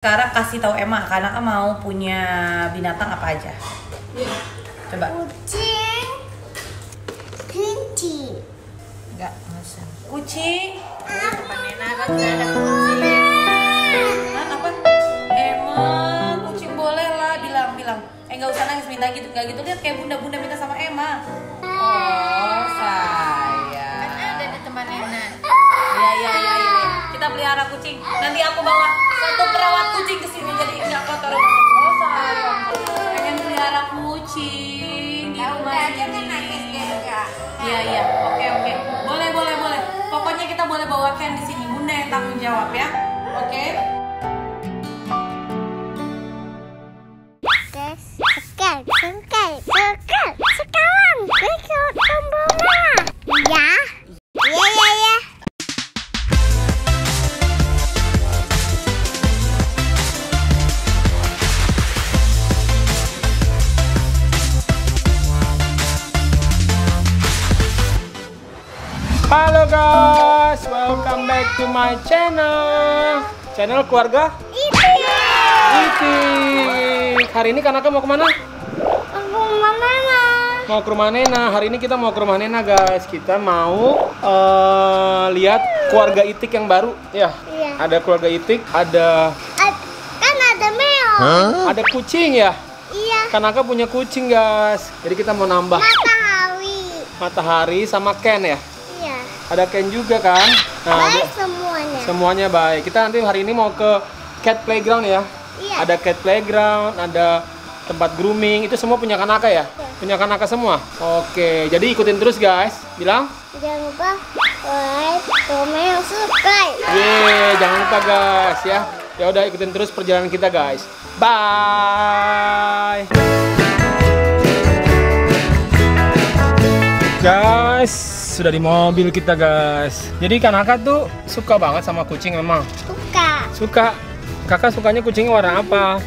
Sekarang kasih tahu Emma, Kanaka mau punya binatang apa aja? Coba. Kucing. Kelinci. Enggak, masa. Kucing. Apa? Emma, kucing boleh lah, bilang. Enggak usah nangis, minta gitu, enggak gitu. Lihat kayak bunda-bunda minta sama Emma. Oh, sayang. Kan ada di teman Nena. Iya. Kita pelihara kucing. Nanti aku bawa satu perawat kucing kesini jadi nggak kotor. Oh sayang, pengen pelihara kucing di rumah ini. Iya. Oke. Boleh. Pokoknya kita boleh bawa Ken di sini. Bunda yang tanggung jawab ya. Oke. Sekarang kita tombol merah. Ya. Halo guys, welcome back to my channel. Channel Keluarga Itik. Hari ini Kanaka mau kemana? Mau ke rumah Nena. Hari ini kita mau ke rumah Nena guys. Kita mau lihat keluarga Itik yang baru. Ya. Ada keluarga Itik, ada. Kan ada Meo. Ada kucing ya. Iya. Kanaka punya kucing guys. Jadi kita mau nambah. Matahari sama Ken ya. Ada Ken juga kan? Nah, baik semuanya. Semuanya baik. Kita nanti hari ini mau ke cat playground ya? Iya. Ada cat playground, ada tempat grooming. Itu semua punya Kanaka ya? Iya. Punya Kanaka semua? Oke. Jadi ikutin terus guys. Bilang? Jangan lupa like, comment, subscribe. Yeay, jangan lupa guys ya. Ya udah ikutin terus perjalanan kita guys. Bye. Guys, sudah di mobil kita guys. Jadi Kanaka tuh suka banget sama kucing memang. Suka. Kakak sukanya kucing warna apa?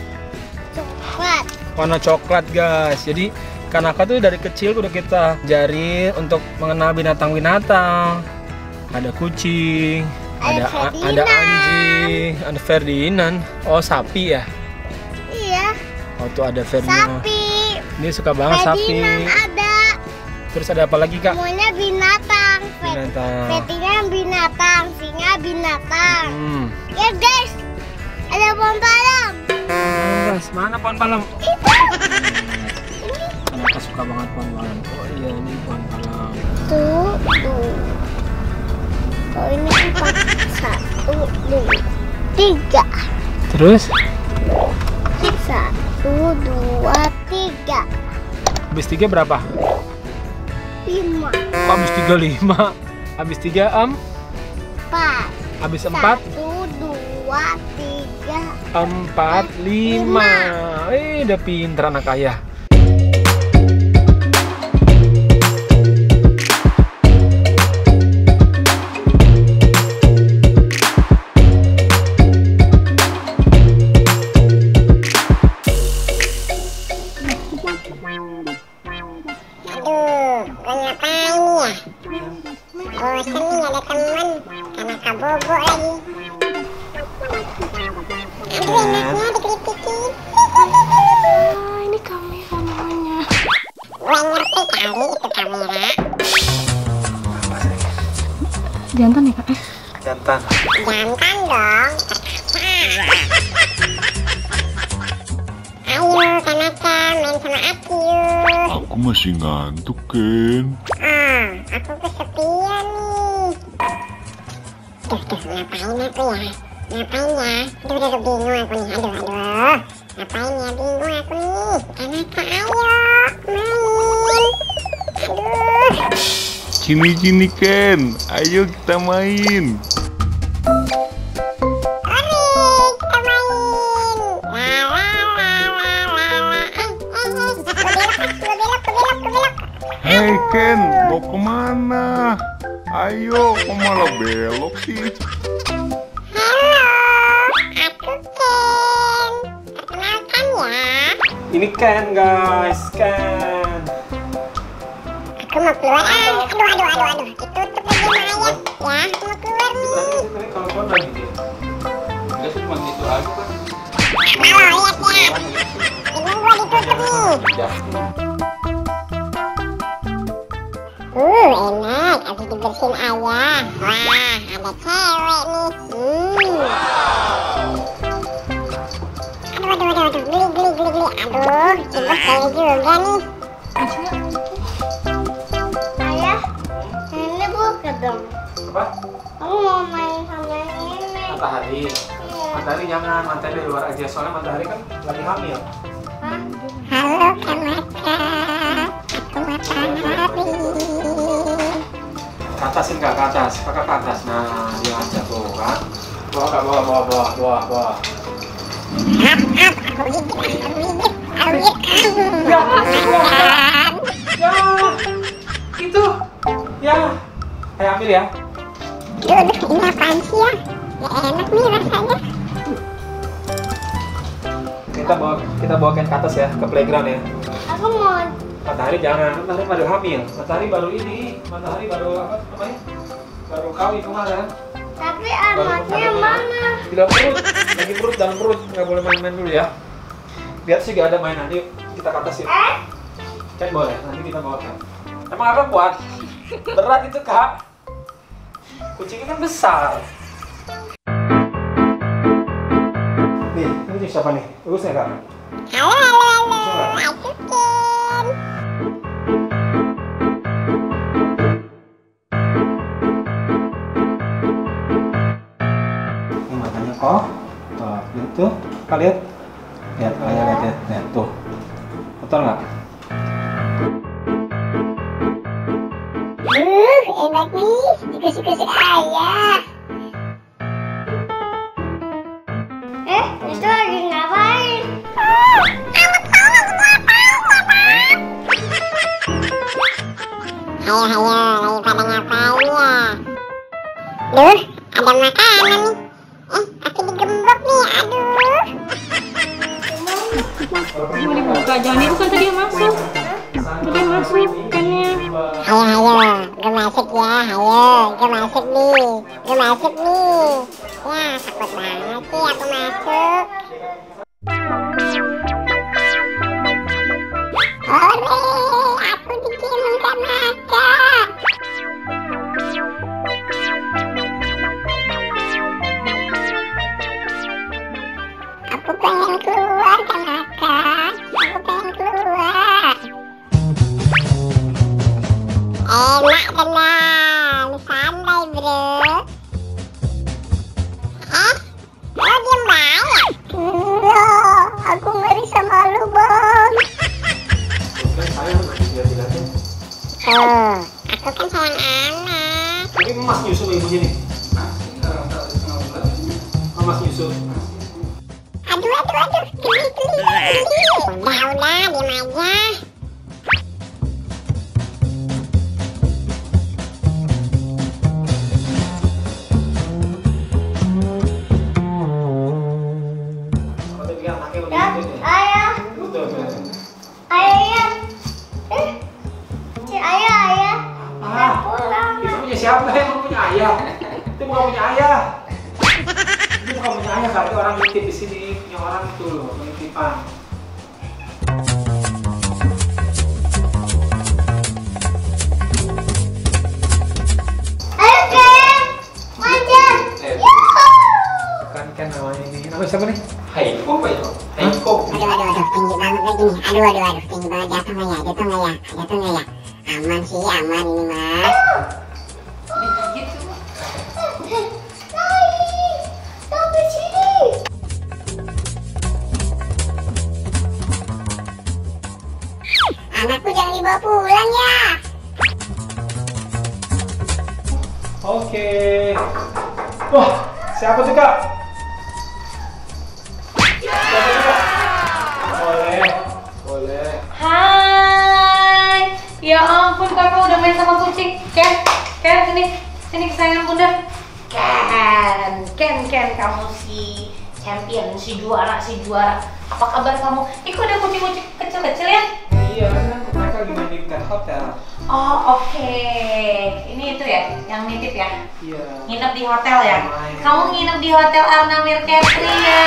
Coklat. Warna coklat guys. Jadi Kanaka tuh dari kecil udah kita jari untuk mengenal binatang-binatang. Ada kucing, ada anjing, ada Ferdinand. Oh sapi ya? Iya. Oh tuh ada Ferdinand. Sapi. Dia suka banget Ferdinand sapi. Ada. Terus ada apa lagi kak? Semuanya binatang. Petinya binatang, singa binatang. Ya guys, ada pohon palem. Guys, mana pohon palem? Itu. Kenapa suka banget pohon palem? Oh iya, ini pohon palem. Tuh. Oh ini 4, 1, 2, 3. Terus? 1, 2, 3. Habis 3 berapa? 5. Habis 3, 5. Habis 3, 4. Habis 4. 1, 2, 3, 4, 5. Udah pinter anak ayah. Jantan ya kak? Jantan dong. Ayo Kanaka main sama aku yuk. Aku masih ngantuk Ken. Aku kesepian nih. Duh, ngapain ya? Duh, bingung aku nih. Aduh. Ngapain ya, bingung aku nih. Kanaka ayo main. Aduh. Sini Ken, ayo kita main. Hei Ken, mau kemana? Ayo, kok malah belok sih? Halo, aku Ken. Perkenalkan ya. Ini Ken guys, Ken. Aku mau keluar. Aduh. Itu tutup aja mayat. Ya, aku mau keluar nih. Kalau keluar lagi dia. Dia cuma gitu aja. Salah, ayat nih. Hidung gua ditutup nih. Enak, habis dibersihin ayah. Wah, ada cewek nih. Aduh, geli. Aduh, cewek juga nih. Ayah, ini bukan dong. Apa? Kamu mau main sama ini? Matahari. Matahari jangan, matahari di luar aja. Soalnya matahari kan lagi hamil. Halo, Kanaka. Aku matahari. Atasin nggak ke atas, kakak ke atas. Nah, dia aja tuh kan. Bawa. Ya, itu. Ya, saya ambil ya. Ini apaan sih ya? Ya enak nih rasanya. Kita bawa Ken ke atas ya, ke playground ya. Aku mau. Matahari jangan, matahari baru hamil. Matahari baru ini, matahari baru apa namanya? Baru kawin kemarin. Tapi anaknya mana? Di dalam perut, lagi perut dalam perut, nggak boleh main-main dulu ya. Lihat sih gak ada mainan, yuk kita ke atas yuk. Kan boleh, nanti kita bawa Ken. Emang apa kuat? Berat itu kak. Kucingnya kan besar. Nih, ini siapa nih? Bagusnya kak. Halo, aku Ken. Ini matanya kok. Tuh, gitu. Kak lihat, ayah lihat. Tuh, kotor nggak? Enak nih, dikasih ayah. Itu lagi ngapain? Ayo, lagi pada ngapain ya? Duh, ada makanan nih. Aku digembok nih, aduh. Mau dibuka, jangan itu kan tadi yang masuk. Tadi yang masuk, bukannya. Ayo, gue masuk ya, gue masuk nih. Wah, takut banget sih aku masuk. Hore, aku dikirim Kanaka. Aku pengen keluar Kanaka, aku pengen keluar. Enak tenang, santai bro. Lo diem banget? Enggak, aku ngeri sama lu bang. Aku kan sayang anak. Tapi Mas Yusuf ibu sini. Mas Yusuf. Aduh, geli. Udah, diem aja. Siapa yang punya ayah? Itu bukan punya ayah. Itu bukan punya ayah, kak. Itu orang nitip di sini, punya orang itu loh, penitipan. Ayo Ken, manjat. Bukan Ken namanya ini. Namanya siapa nih? Haiko apa ya? Haiko. Aduh, tinggi banget lagi nih. Aduh, tinggi banget. Jatuh nggak ya? Aman ini mas. Anakku jangan dibawa pulang ya. Oke. Wah, siapa tuh kak? Boleh. Hai. Ya ampun kakak udah main sama kucing. Ken sini kesayangan bunda. Ken kamu si champion, si juara. Apa kabar kamu? Ini kok ada kucing-kucing kecil-kecil ya? Iya, mereka lagi main di dekat hotel. Oh, oke. Ini itu ya, yang nitip ya? Iya. Nginep di hotel ya? Kamu nginep di hotel Alna Mir Catria.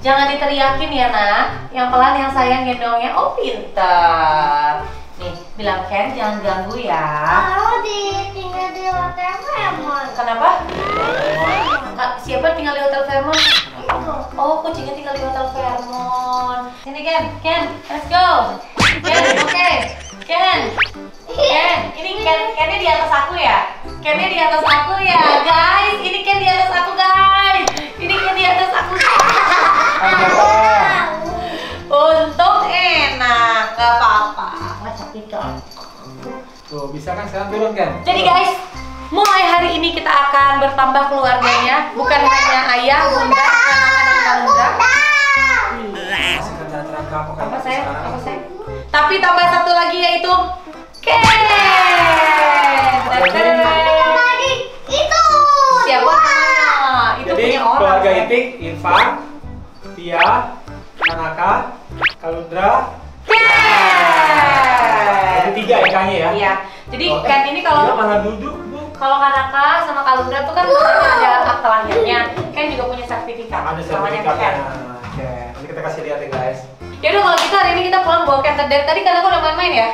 Jangan diteriakin ya nak, yang pelan yang sayang gendongnya. Oh pinter. Nih bilang Ken jangan ganggu ya. Kalau tinggal di hotel Fairmont. Kenapa? Siapa tinggal di hotel Fairmont? Oh kucingnya tinggal di hotel Fairmont. Sini Ken, let's go. Ken, oke. Ken, ini Kennya di atas aku ya. Kennya di atas aku ya guys. Ini Ken di atas aku guys. Ini Ken di atas aku. Untung enak, gak apa-apa. Tuh bisa kan sekarang turun kan? Jadi guys, mulai hari ini kita akan bertambah keluarganya, bukan hanya ayah, bunda, anak-anak Apa saya? Tapi tambah satu lagi yaitu Ken. Siapa? Itu punya orang. Keluarga Itik, Irfan, Tia, Kanaka, Lundra, Ken. Jadi 3 ikannya ya? Iya. Jadi Ken ini kalau Kanaka sama Lundra tuh kan ada akte lahirnya. Ken juga punya sertifikat. Ada sertifikatnya. Oke. Nanti kita kasih lihat ya guys. Yaudah kalau gitu hari ini kita pulang bawa Ken terdek. Tadi Kanaka udah main-main ya?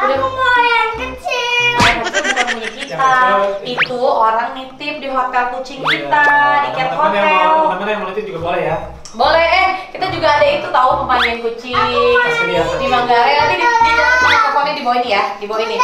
Aku mau yang kecil. Bukan punya kita. Itu orang nitip di hotel kucing kita, di cat hotel. Teman-teman yang mau nitip juga boleh ya? Boleh. Kita juga ada itu tahu pemandian kucing di Manggarai. Nanti di dalam teleponnya di bawah ini ya, di bawah ini.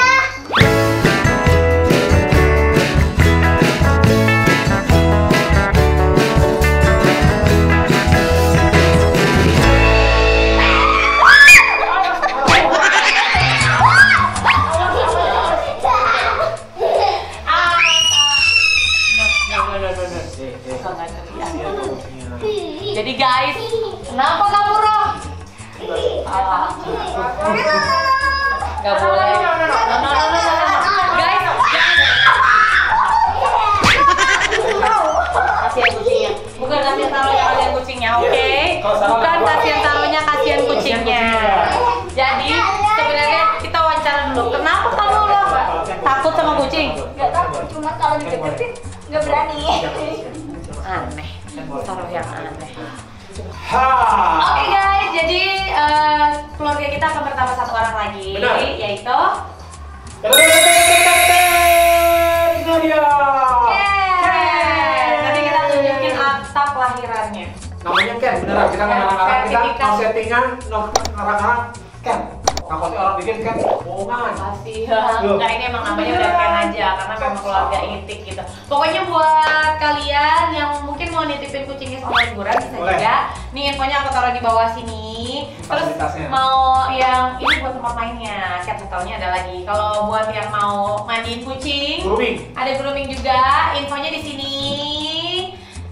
Jadi guys, kenapa kamu roh? Gak boleh. Guys, kasihan kucingnya. Bukan kasihan taruhnya, kasihan kucingnya, oke? Bukan kasihan taruhnya, kasihan kucingnya. Jadi sebenarnya kita wawancara dulu. Kenapa kamu roh? Takut sama kucing? Gak takut, cuma kalau diketekin gak berani. Aneh. Taruh yang aneh. Oke guys, jadi keluarga kita akan bertambah satu orang lagi, yaitu Ken. Nanti kita tunjukin akta kelahirannya. Namanya Ken, beneran kita ngarang-ngarang, kita settingan ngarang-ngarang Ken. Takutnya orang bikin Ken bohongan. Enggak, ini emang namanya udah Ken aja, karena memang keluarga itik gitu. Pokoknya buat kalian yang mungkin mau nitipin kucingnya sama liburan bisa juga. Nih infonya aku taruh di bawah sini. Terus mau yang ini buat tempat mainnya, cat hotelnya ada lagi. Kalau buat yang mau mandiin kucing, ada grooming juga. Infonya di sini.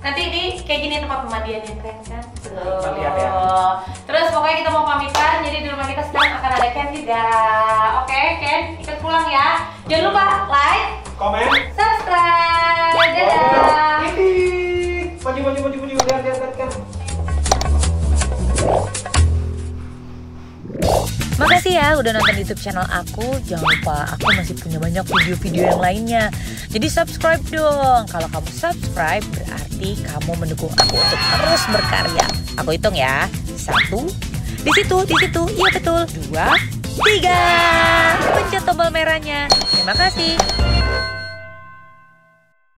Nanti ini kayak gini tempat pemandiannya keren kan? Terus pokoknya kita mau pamitan, jadi di rumah kita sekarang akan ada Ken juga. Oke Ken, ikut pulang ya. Jangan lupa like, komen, subscribe. Dadah. Maju lihat Ken. Makasih ya udah nonton YouTube channel aku. Jangan lupa aku masih punya banyak video-video yang lainnya. Jadi subscribe dong. Kalau kamu subscribe berarti kamu mendukung aku untuk terus berkarya. Aku hitung ya. 1, di situ, iya betul. 2, 3. Pencet tombol merahnya. Terima kasih.